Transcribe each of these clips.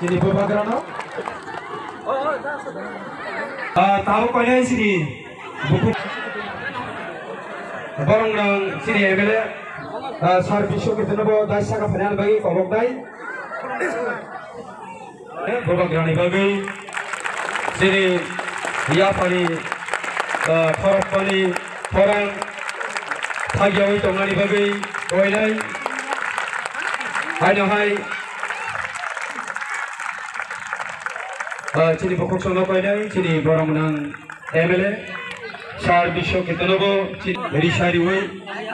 Jadi Bubagra no? Tahu kaya sini. Barang nang sini evele. Sar bisho kita nabo dasar kepanjang bagi komok day. Bubagra ni bagi sini dia pani, korok pani, korang thagiawi tongani bagi koi day. Hai no hai. Jadi pokok sono paidai, jadi barang menang MLA, syair bisho kita nobo, jadi syair woi,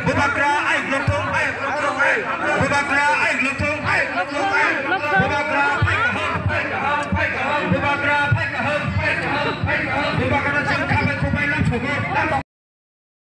Bubagra,